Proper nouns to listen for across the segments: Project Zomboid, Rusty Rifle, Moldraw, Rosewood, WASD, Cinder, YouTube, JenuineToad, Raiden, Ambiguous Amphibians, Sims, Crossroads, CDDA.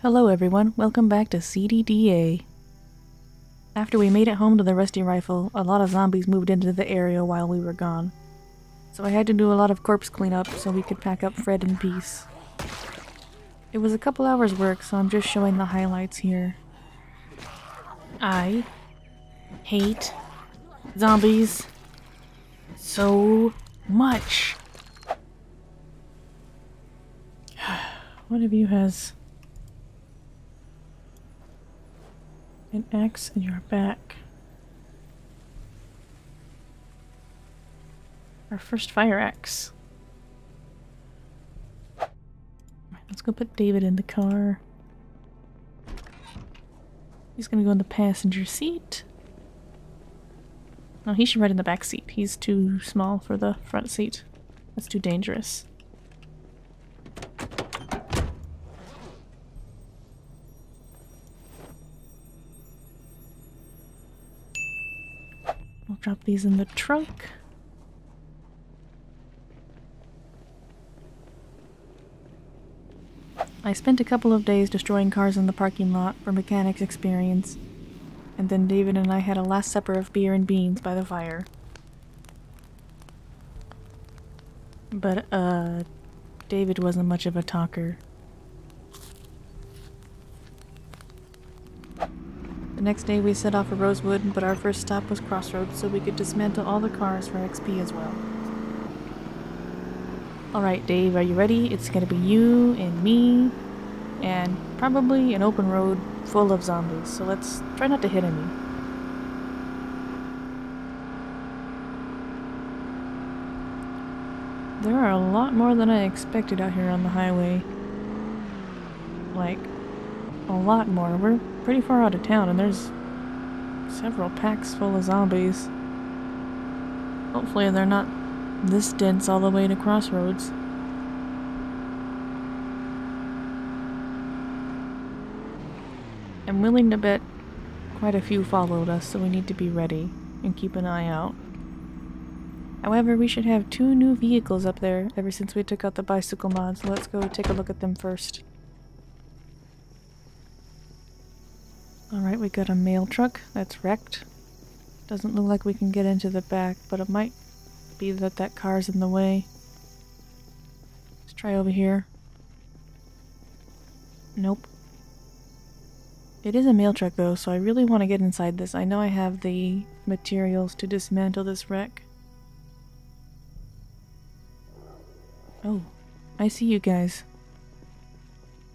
Hello everyone, welcome back to CDDA. After we made it home to the Rusty Rifle, a lot of zombies moved into the area while we were gone. So I had to do a lot of corpse cleanup so we could pack up Fred in peace. It was a couple hours work, so I'm just showing the highlights here. I hate zombies so much. One of you has an axe in your back. Our first fire axe. Right, let's go put David in the car. He's gonna go in the passenger seat. No, he should ride in the back seat. He's too small for the front seat. That's too dangerous. Drop these in the trunk. I spent a couple of days destroying cars in the parking lot for mechanics experience, and then David and I had a last supper of beer and beans by the fire. But, David wasn't much of a talker. The next day we set off for Rosewood, but our first stop was Crossroads so we could dismantle all the cars for XP as well. Alright Dave, are you ready? It's gonna be you and me and probably an open road full of zombies, so let's try not to hit any. There are a lot more than I expected out here on the highway. Like, a lot more. We're pretty far out of town and there's several packs full of zombies. Hopefully they're not this dense all the way to Crossroads. I'm willing to bet quite a few followed us, so we need to be ready and keep an eye out. However, we should have two new vehicles up there ever since we took out the bicycle mods, so let's go take a look at them first. Alright, we got a mail truck that's wrecked. Doesn't look like we can get into the back, but it might be that that car's in the way. Let's try over here. Nope. It is a mail truck though, so I really want to get inside this. I know I have the materials to dismantle this wreck. Oh, I see you guys.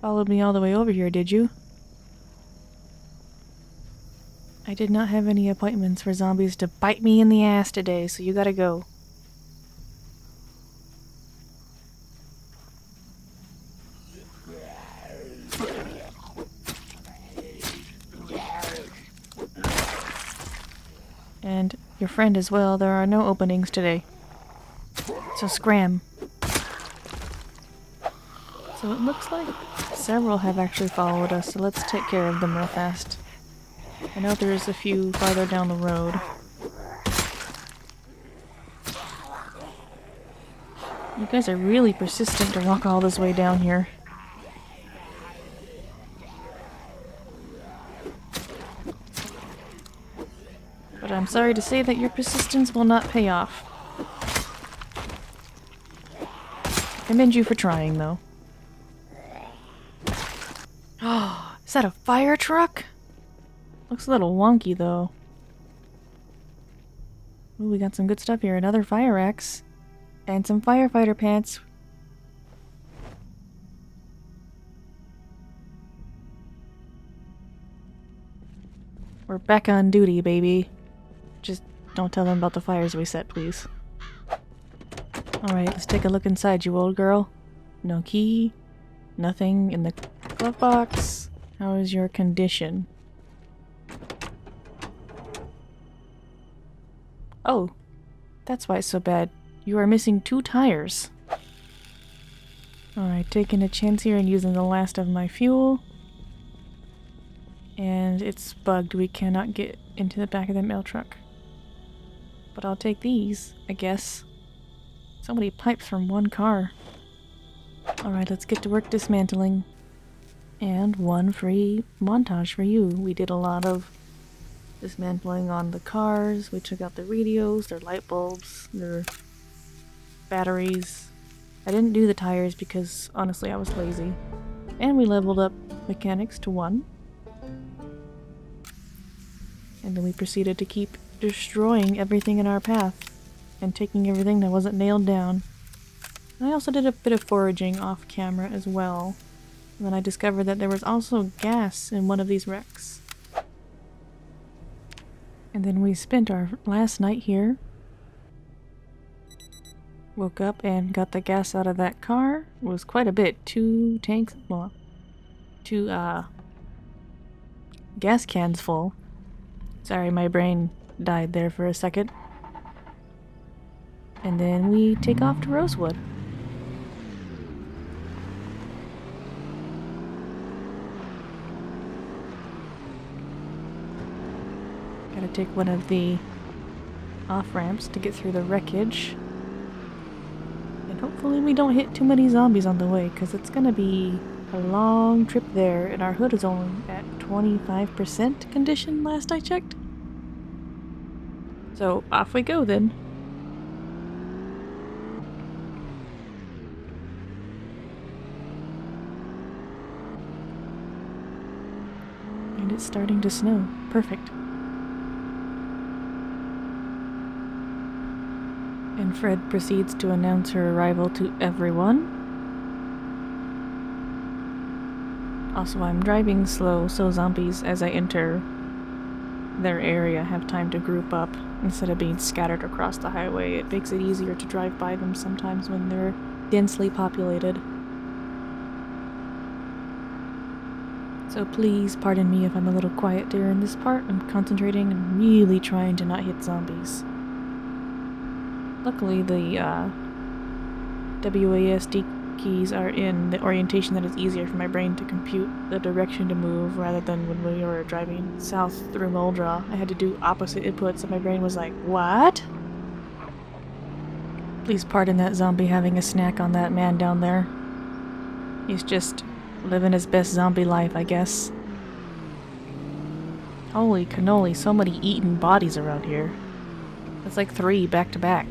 Followed me all the way over here, did you? I did not have any appointments for zombies to bite me in the ass today, so you gotta go. And your friend as well, there are no openings today. So scram. So it looks like several have actually followed us, so let's take care of them real fast. I know there's a few farther down the road. You guys are really persistent to walk all this way down here. But I'm sorry to say that your persistence will not pay off. I commend you for trying, though. Oh, is that a fire truck? Looks a little wonky, though. Ooh, we got some good stuff here. Another fire axe. And some firefighter pants. We're back on duty, baby. Just don't tell them about the fires we set, please. Alright, let's take a look inside, you old girl. No key. Nothing in the glove box. How is your condition? Oh, that's why it's so bad. You are missing two tires. Alright, taking a chance here and using the last of my fuel. And it's bugged. We cannot get into the back of the mail truck. But I'll take these, I guess. So many pipes from one car. Alright, let's get to work dismantling. And one free montage for you. We did a lot of dismantling on the cars. We took out the radios, their light bulbs, their batteries. I didn't do the tires because honestly I was lazy. And we leveled up mechanics to 1. And then we proceeded to keep destroying everything in our path and taking everything that wasn't nailed down. And I also did a bit of foraging off camera as well. And then I discovered that there was also gas in one of these wrecks. And then we spent our last night here. Woke up and got the gas out of that car. It was quite a bit. 2 tanks, well, 2 gas cans full. Sorry, my brain died there for a second. And then we take off to Rosewood. Gotta take one of the off-ramps to get through the wreckage. And hopefully we don't hit too many zombies on the way, because it's gonna be a long trip there, and our hood is only at 25% condition last I checked. So off we go then. And it's starting to snow. Perfect. And Fred proceeds to announce her arrival to everyone. Also, I'm driving slow, so zombies, as I enter their area, have time to group up instead of being scattered across the highway. It makes it easier to drive by them sometimes when they're densely populated. So please pardon me if I'm a little quiet during this part. I'm concentrating and really trying to not hit zombies. Luckily, the WASD keys are in the orientation that is easier for my brain to compute the direction to move, rather than when we were driving south through Moldraw. I had to do opposite inputs and my brain was like, what? Please pardon that zombie having a snack on that man down there. He's just living his best zombie life, I guess. Holy cannoli, so many eaten bodies around here. That's like 3 back to back.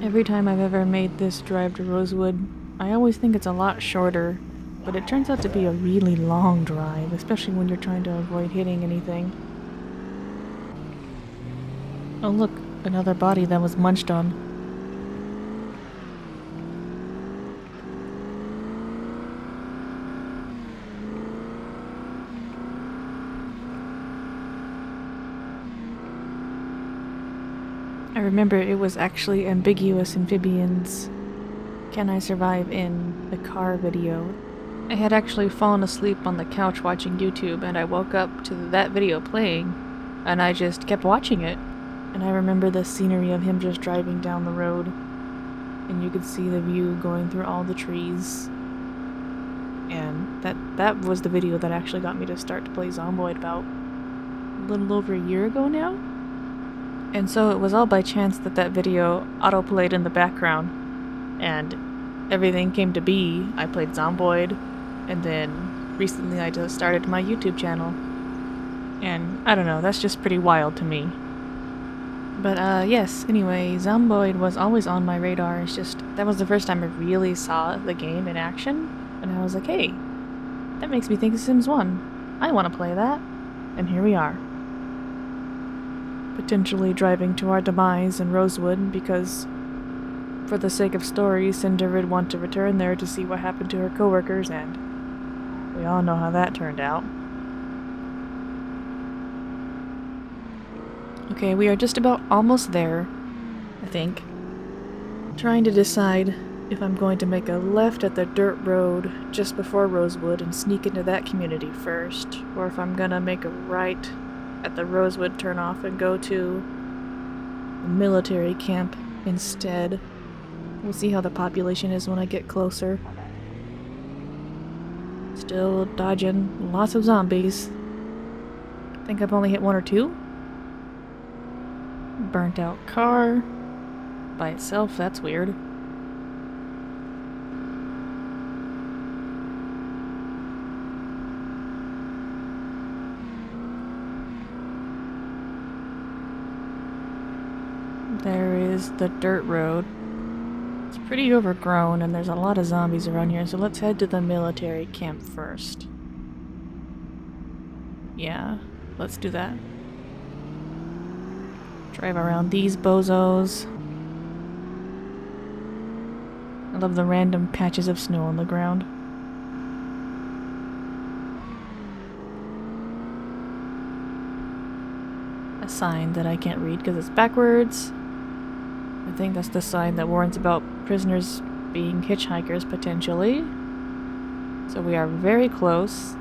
Every time I've ever made this drive to Rosewood, I always think it's a lot shorter, but it turns out to be a really long drive, especially when you're trying to avoid hitting anything. Oh look, another body that was munched on. I remember it was actually Ambiguous Amphibians' Can I Survive in the Car video. I had actually fallen asleep on the couch watching YouTube, and I woke up to that video playing, and I just kept watching it. And I remember the scenery of him just driving down the road, and you could see the view going through all the trees. And that was the video that actually got me to start to play Zomboid about a little over a year ago now. And so it was all by chance that that video autoplayed in the background, and everything came to be. I played Zomboid, and then recently I just started my YouTube channel. And I don't know, that's just pretty wild to me. But yes, anyway, Zomboid was always on my radar. It's just, that was the first time I really saw the game in action, and I was like, hey, that makes me think of Sims 1. I want to play that. And here we are. Potentially driving to our demise in Rosewood because, for the sake of story, Cinder would want to return there to see what happened to her coworkers, and we all know how that turned out. Okay, we are just about almost there, I think. I'm trying to decide if I'm going to make a left at the dirt road just before Rosewood and sneak into that community first, or if I'm gonna make a right at the Rosewood turnoff and go to the military camp instead. We'll see how the population is when I get closer. Still dodging lots of zombies. I think I've only hit 1 or 2. Burnt out car. by itself, that's weird. There is the dirt road. It's pretty overgrown and there's a lot of zombies around here, so let's head to the military camp first. Yeah, let's do that. Drive around these bozos. I love the random patches of snow on the ground. A sign that I can't read because it's backwards. I think that's the sign that warns about prisoners being hitchhikers, potentially. So we are very close.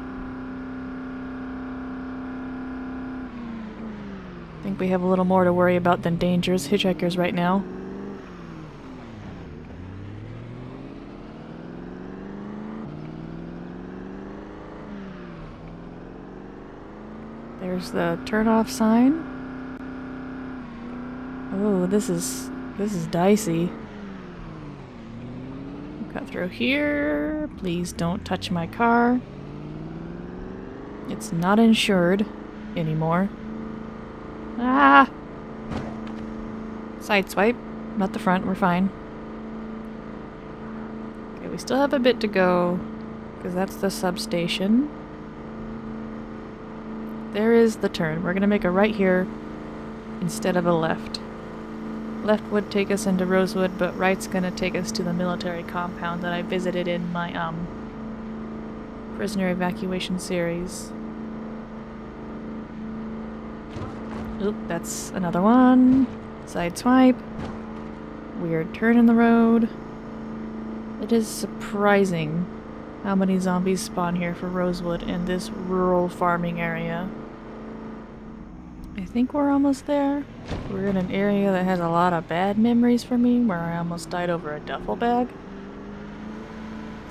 I think we have a little more to worry about than dangerous hitchhikers right now. There's the turnoff sign. Oh, this is dicey. Cut through here. Please don't touch my car. It's not insured anymore. Ah! Sideswipe. Not the front, we're fine. Okay, we still have a bit to go, because that's the substation. There is the turn. We're gonna make a right here instead of a left. Left would take us into Rosewood, but right's gonna take us to the military compound that I visited in my, prisoner evacuation series. Oop, that's another one. Side swipe. Weird turn in the road. It is surprising how many zombies spawn here for Rosewood in this rural farming area. I think we're almost there. We're in an area that has a lot of bad memories for me, where I almost died over a duffel bag.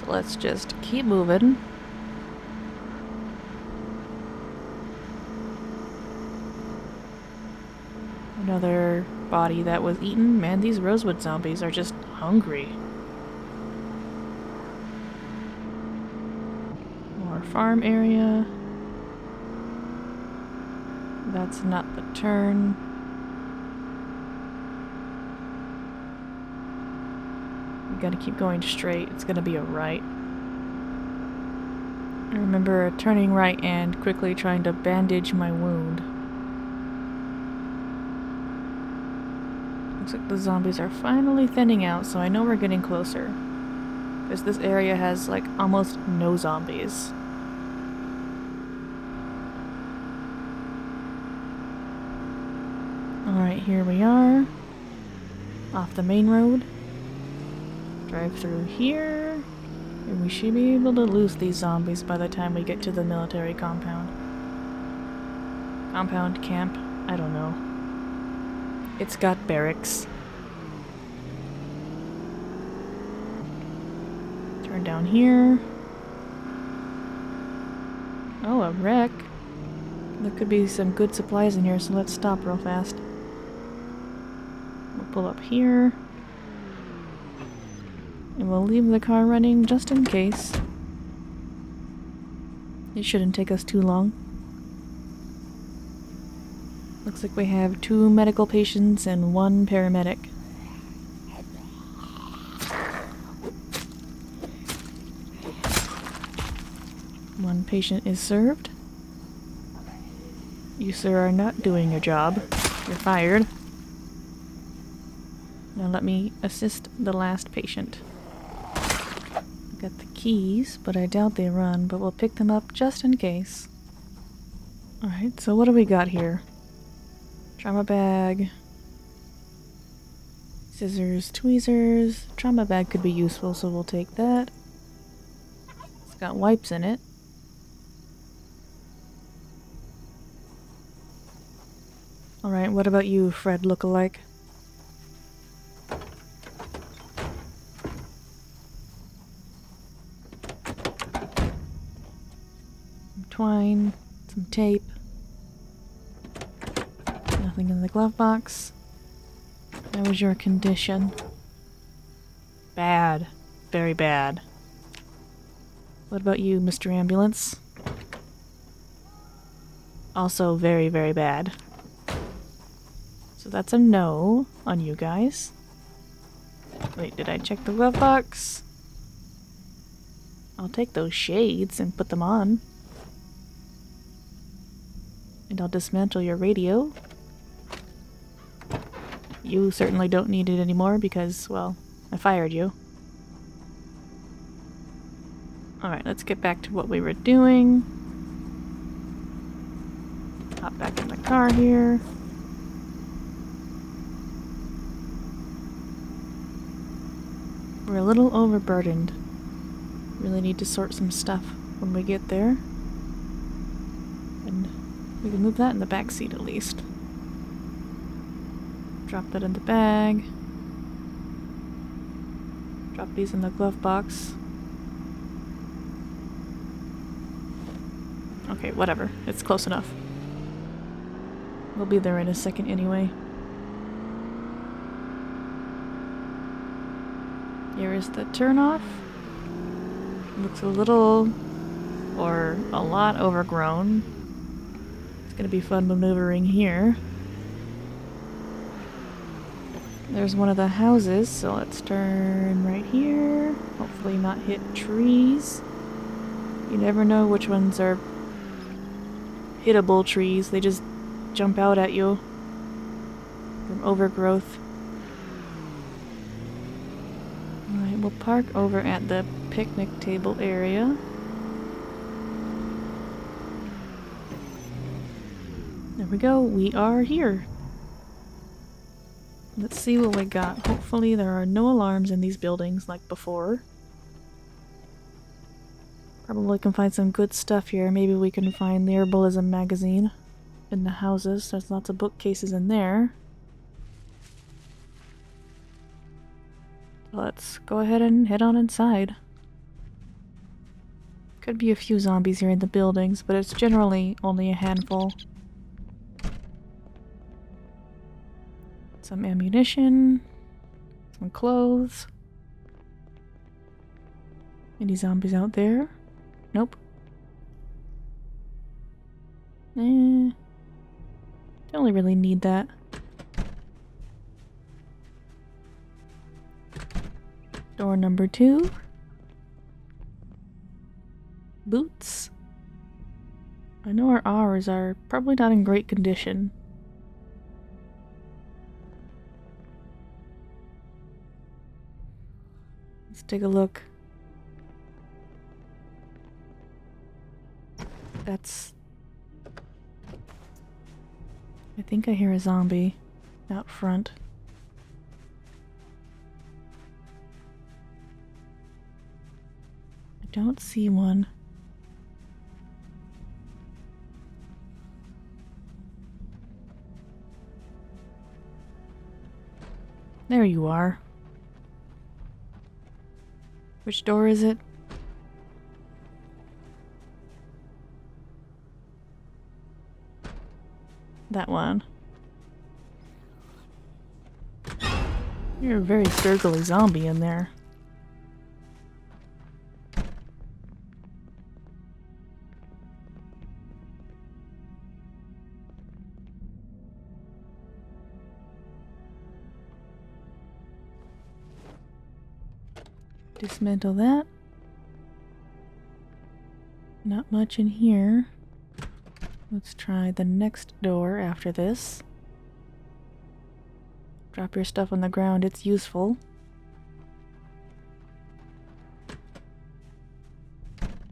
So let's just keep moving. Another body that was eaten. Man, these Rosewood zombies are just hungry. More farm area. That's not the turn. We gotta keep going straight. It's gonna be a right. I remember turning right and quickly trying to bandage my wound. Looks like the zombies are finally thinning out, so I know we're getting closer. Because this area has, like, almost no zombies. Alright, here we are. Off the main road. Drive through here. And we should be able to lose these zombies by the time we get to the military compound. Compound, camp, I don't know. It's got barracks. Turn down here. Oh, a wreck. There could be some good supplies in here, so let's stop real fast. We'll pull up here. And we'll leave the car running just in case. It shouldn't take us too long. Looks like we have 2 medical patients and 1 paramedic. One patient is served. You, sir, are not doing your job. You're fired. Now let me assist the last patient. I've got the keys, but I doubt they run, but we'll pick them up just in case. Alright, so what do we got here? Trauma bag. Scissors, tweezers. Trauma bag could be useful, so we'll take that. It's got wipes in it. Alright, what about you, Fred lookalike? Twine, some tape, nothing in the glove box. How is your condition? Bad. Very bad. What about you, Mr. Ambulance? Also very, very bad. So that's a no on you guys. Wait, did I check the glove box? I'll take those shades and put them on. And I'll dismantle your radio. You certainly don't need it anymore because, well, I fired you. Alright, let's get back to what we were doing. Hop back in the car here. We're a little overburdened. Really need to sort some stuff when we get there. And we can move that in the back seat at least. Drop that in the bag. Drop these in the glove box. Okay, whatever. It's close enough. We'll be there in a second anyway. Here is the turnoff. Looks a little, or a lot, overgrown. It's gonna be fun maneuvering here. There's one of the houses, so let's turn right here. Hopefully not hit trees. You never know which ones are hittable trees. They just jump out at you from overgrowth. Alright, we'll park over at the picnic table area. There we go, we are here. Let's see what we got. Hopefully there are no alarms in these buildings like before. Probably can find some good stuff here. Maybe we can find the Herbalism magazine in the houses. There's lots of bookcases in there. Let's go ahead and head on inside. Could be a few zombies here in the buildings, but it's generally only a handful. Some ammunition, some clothes. Any zombies out there? Nope. Don't really need that. Door number 2. Boots. I know our R's are probably not in great condition. Let's take a look. That's... I think I hear a zombie out front. I don't see one. There you are. Which door is it? That one. You're a very gurgly zombie in there. Dismantle that. Not much in here. Let's try the next door after this. Drop your stuff on the ground, it's useful.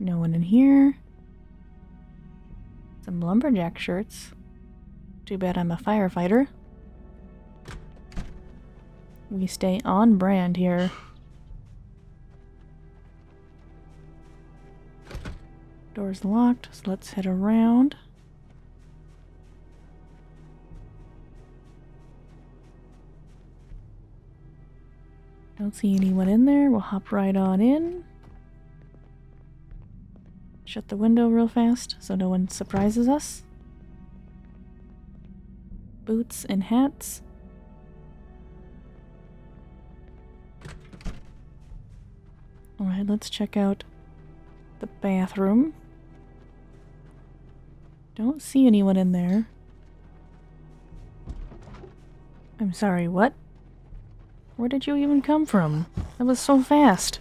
No one in here. Some lumberjack shirts. Too bad I'm a firefighter. We stay on brand here. Door's locked, so let's head around. Don't see anyone in there. We'll hop right on in. Shut the window real fast so no one surprises us. Boots and hats. Alright, let's check out the bathroom. Don't see anyone in there. I'm sorry, what? Where did you even come from? That was so fast.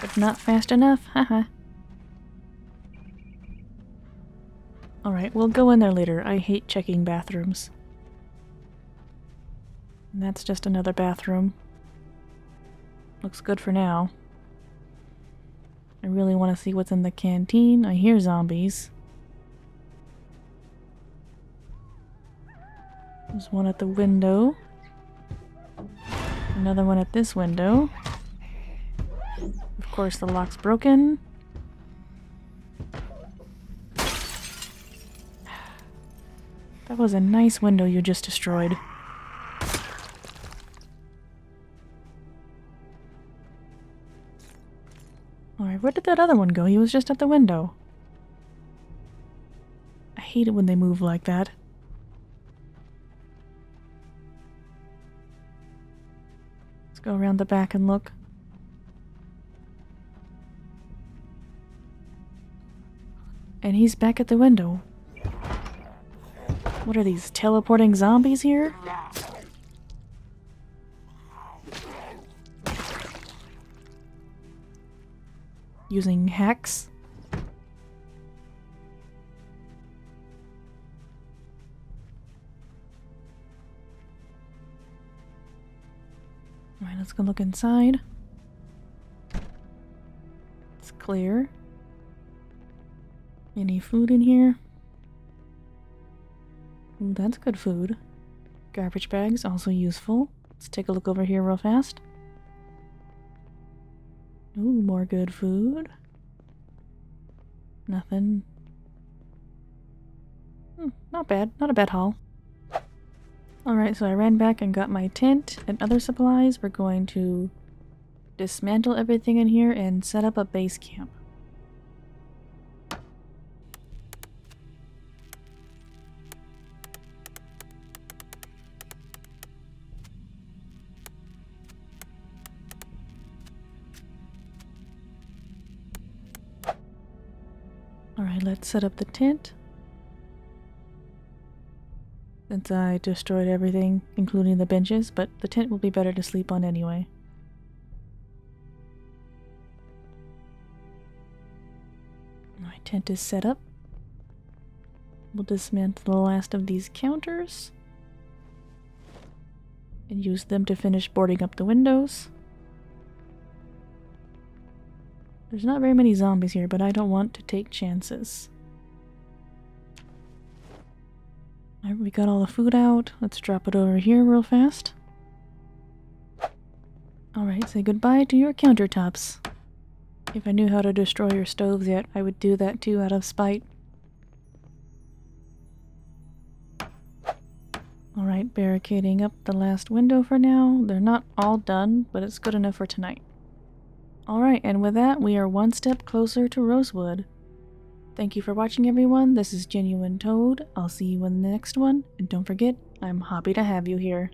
But not fast enough, haha. Alright, we'll go in there later. I hate checking bathrooms. And that's just another bathroom. Looks good for now. I really want to see what's in the canteen. I hear zombies. There's one at the window. Another one at this window. Of course, the lock's broken. That was a nice window you just destroyed. Alright, where did that other one go? He was just at the window. I hate it when they move like that. Let's go around the back and look. And he's back at the window. What are these, teleporting zombies here? Using hacks. Alright, let's go look inside. It's clear. Any food in here? Ooh, that's good food. Garbage bags, also useful. Let's take a look over here real fast. Ooh, more good food. Nothing. Not bad. Not a bad haul. Alright, so I ran back and got my tent and other supplies. We're going to dismantle everything in here and set up a base camp. Alright, let's set up the tent. Since I destroyed everything, including the benches, but the tent will be better to sleep on anyway. My tent is set up. We'll dismantle the last of these counters and use them to finish boarding up the windows. There's not very many zombies here, but I don't want to take chances. Alright, we got all the food out. Let's drop it over here real fast. Alright, say goodbye to your countertops. If I knew how to destroy your stoves yet, I would do that too out of spite. Alright, barricading up the last window for now. They're not all done, but it's good enough for tonight. Alright, and with that, we are one step closer to Rosewood. Thank you for watching, everyone. This is Genuine Toad. I'll see you in the next one. And don't forget, I'm happy to have you here.